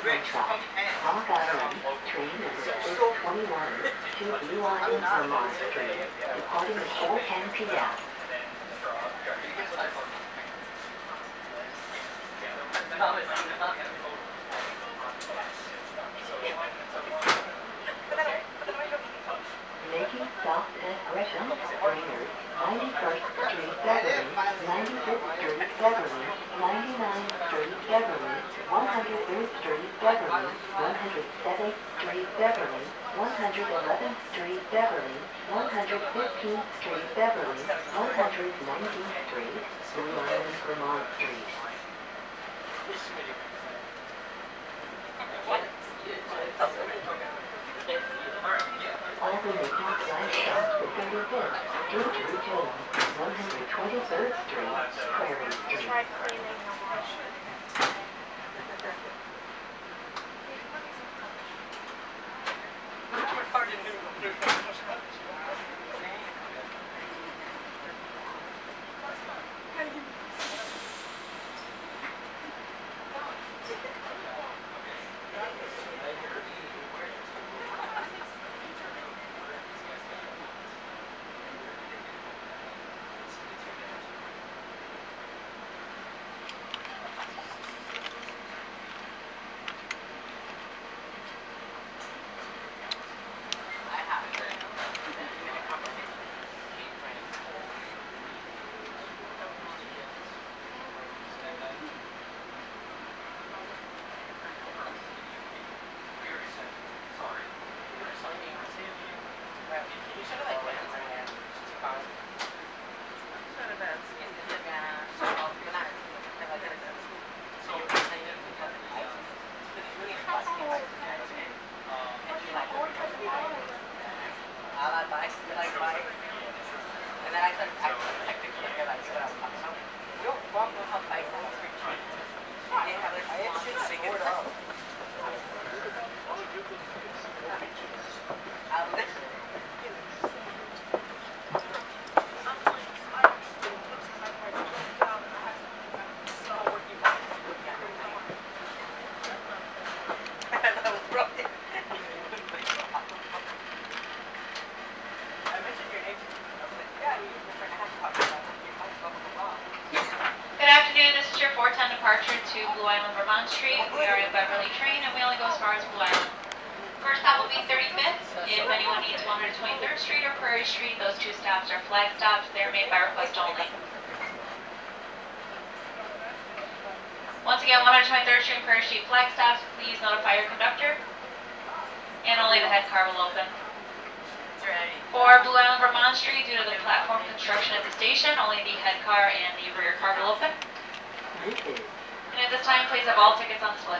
contract. All government train number 821 to BY in Vermont Street, departing at 4:10 p.m. Making stops at Gresham, Brainerd, 91st Street, Beverly, 95th Street, Beverly, 99th Street, Beverly, 103rd Street, Beverly, 107th Street, Beverly, 111th Street, Beverly, 115th Street, Beverly, 119th Street, Blue Island, Vermont Street. Alternate line stops at 35th, George Jones, 123rd Street, Prairie Street. To Blue Island, Vermont Street. We are a Beverly train and we only go as far as Blue Island. First stop will be 35th. If anyone needs 123rd Street or Prairie Street, those two stops are flag stops. They are made by request only. Once again, 123rd Street and Prairie Street flag stops. Please notify your conductor. And only the head car will open. For Blue Island, Vermont Street, due to the platform construction at the station, only the head car and the rear car will open. And at this time, please have all tickets on display.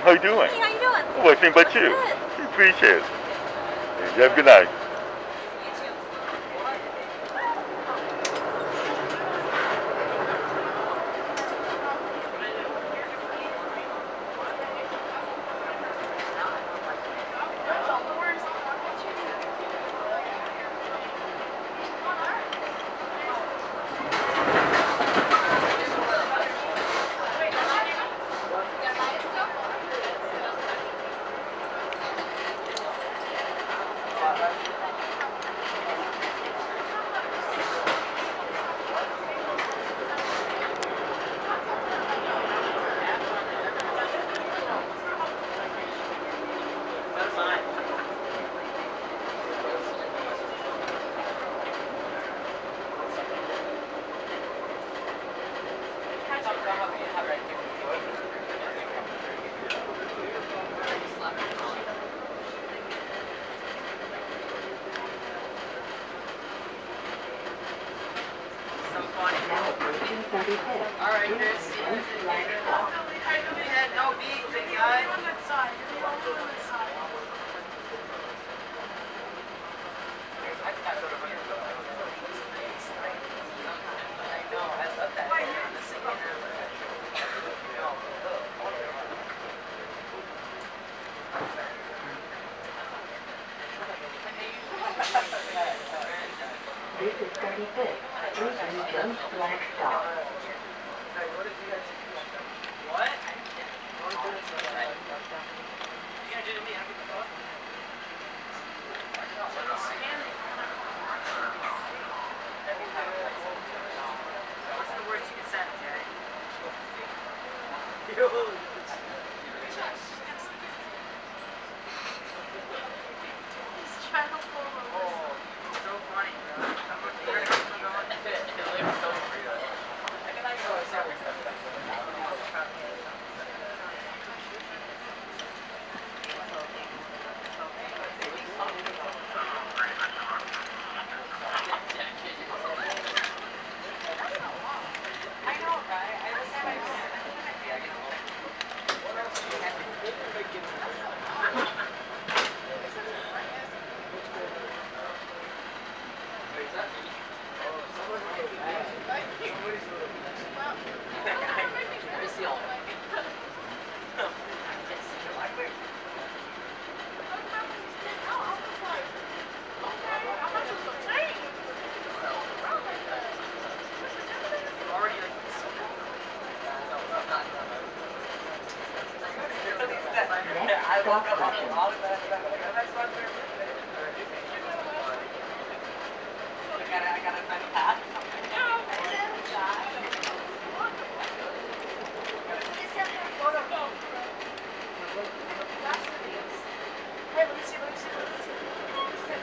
How you doing? Hey, how you doing? Oh, everything but you. Good. Appreciate it. You have a good night. Stop caution. I gotta find a path.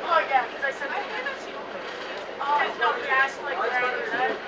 Oh yeah, because I said there's no gas like that.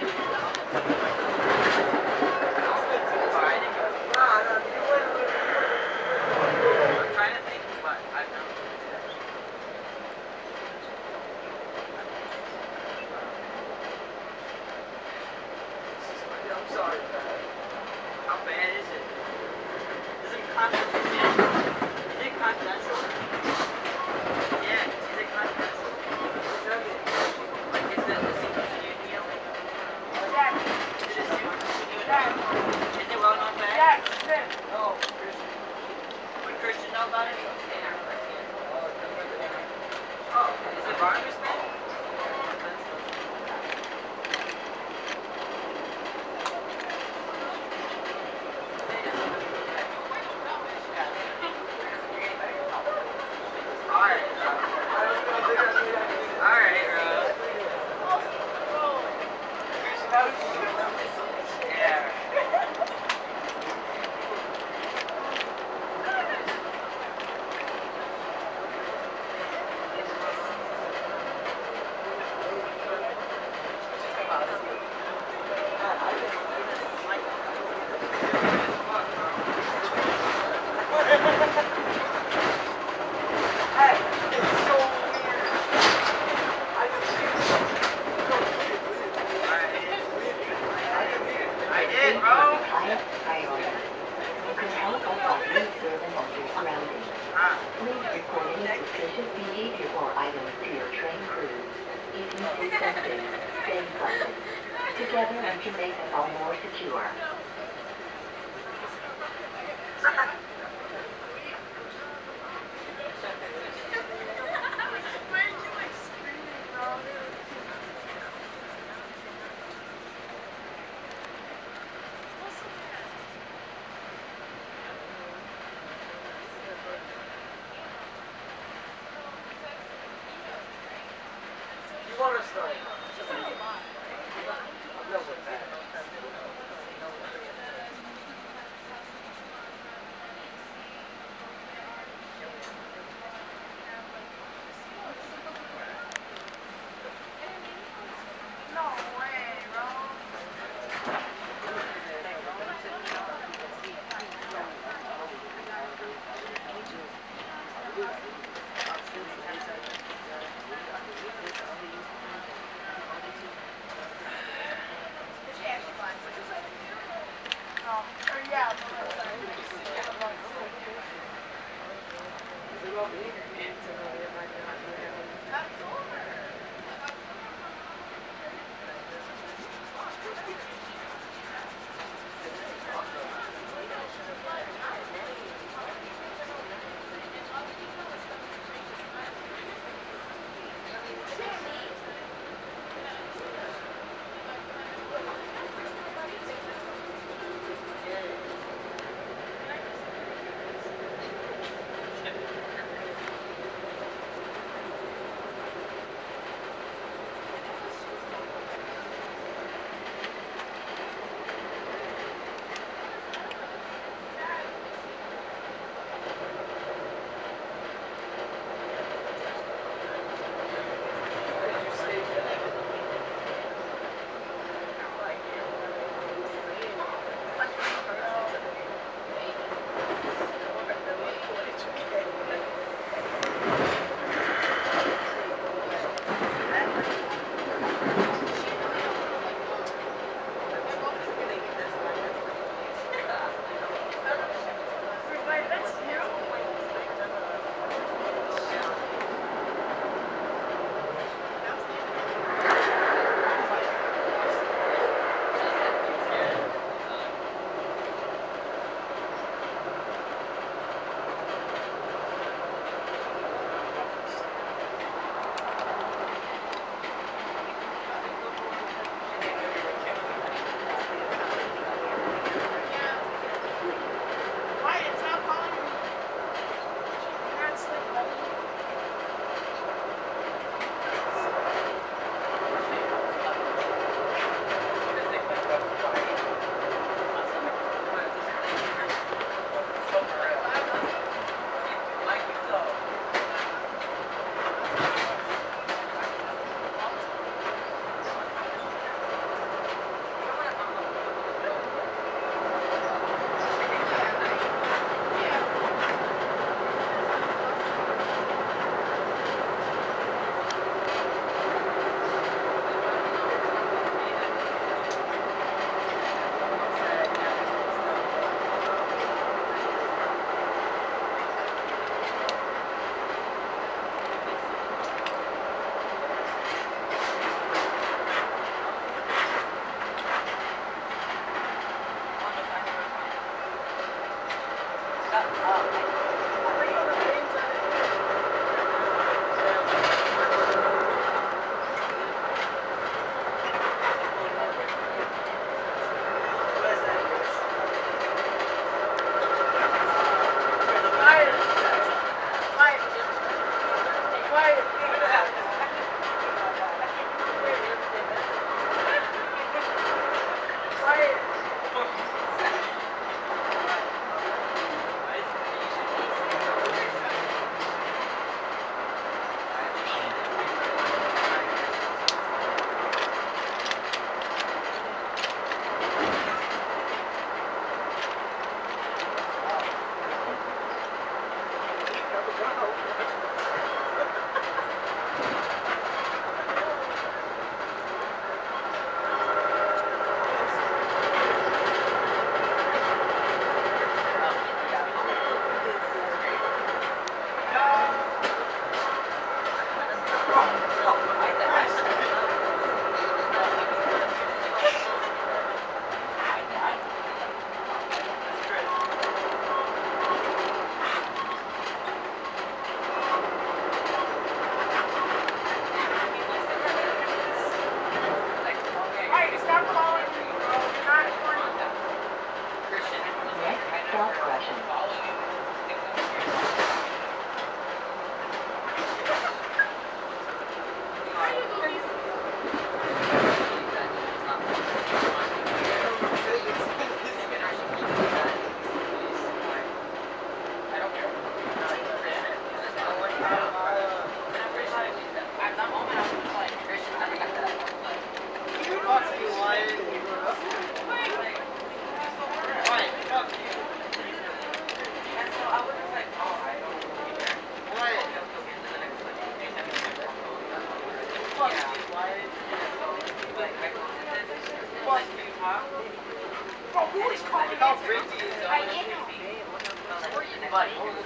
buddy who has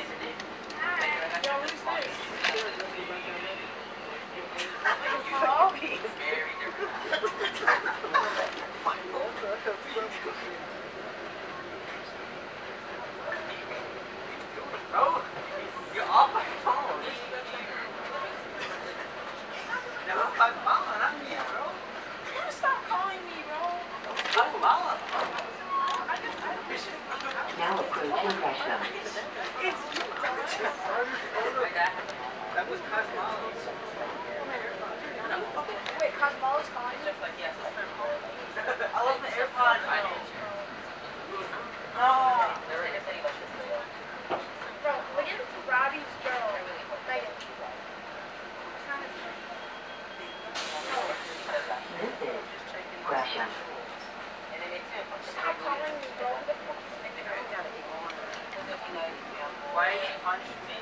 his name. Very different. Now approaching Russia. That was Cosmolo's. Wait, Cosmolo's calling? I love the AirPod. Oh. Bro, look at Robbie's girl. This is Russia. Stop calling me, bro. Why did you punch me?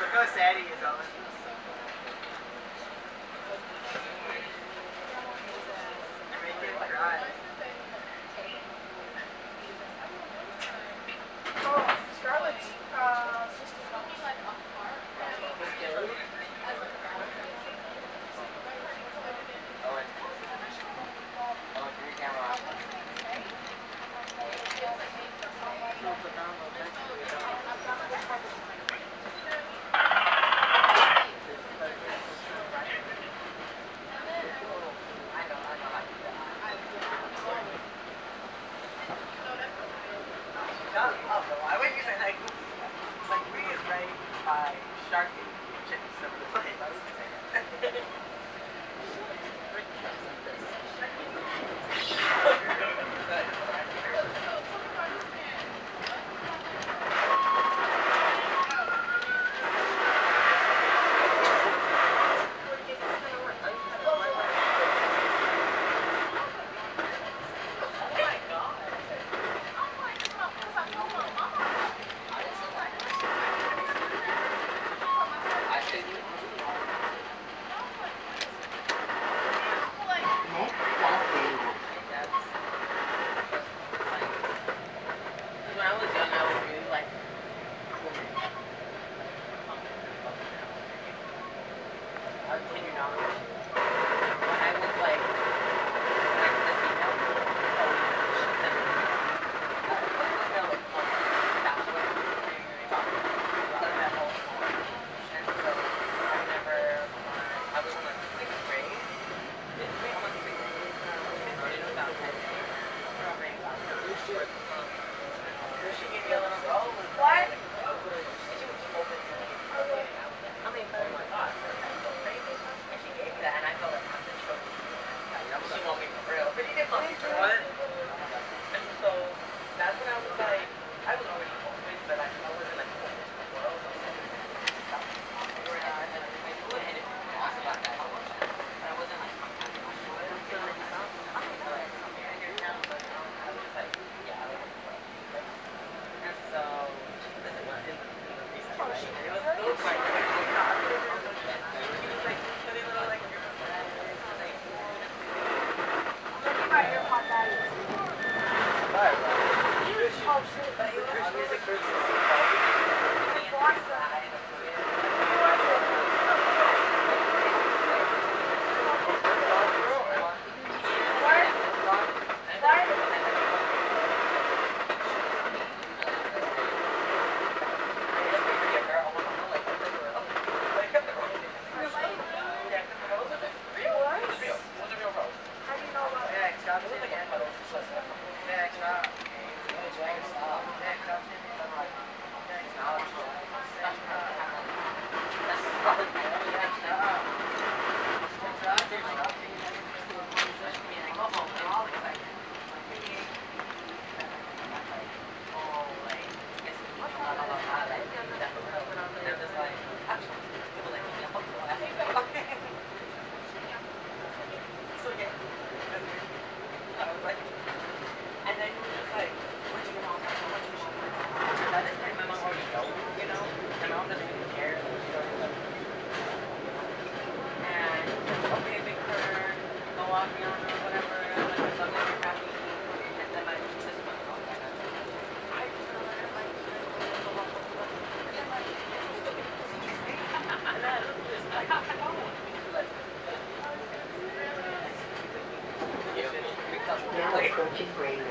Look how sad he is, Ellen. That. Magic Raymond. I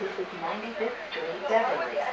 This is 95th Street, Beverly.